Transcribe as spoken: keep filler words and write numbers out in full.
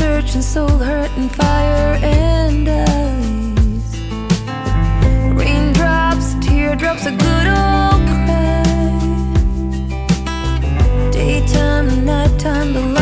searching, soul hurting, fire and ice. Raindrops, teardrops, a good old cry. Daytime, nighttime, the light.